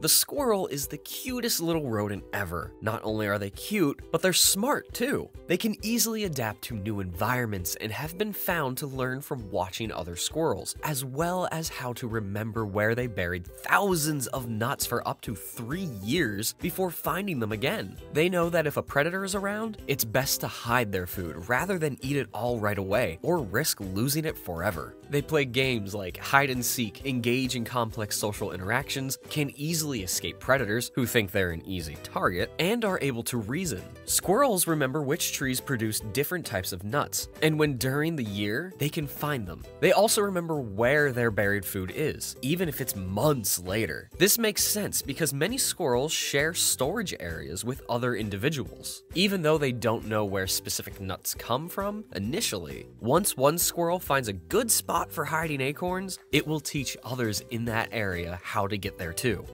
The squirrel is the cutest little rodent ever. Not only are they cute, but they're smart too. They can easily adapt to new environments and have been found to learn from watching other squirrels, as well as how to remember where they buried thousands of nuts for up to 3 years before finding them again. They know that if a predator is around, it's best to hide their food rather than eat it all right away or risk losing it forever. They play games like hide and seek, engage in complex social interactions, can easily escape predators who think they're an easy target, and are able to reason. Squirrels remember which trees produce different types of nuts, and when during the year, they can find them. They also remember where their buried food is, even if it's months later. This makes sense because many squirrels share storage areas with other individuals. Even though they don't know where specific nuts come from initially, once one squirrel finds a good spot for hiding acorns, it will teach others in that area how to get there too.